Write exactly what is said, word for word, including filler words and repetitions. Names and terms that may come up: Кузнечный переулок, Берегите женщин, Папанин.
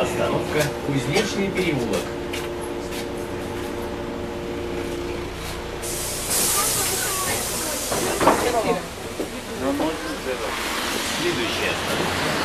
Остановка Кузнечный переулок. Следующая остановка.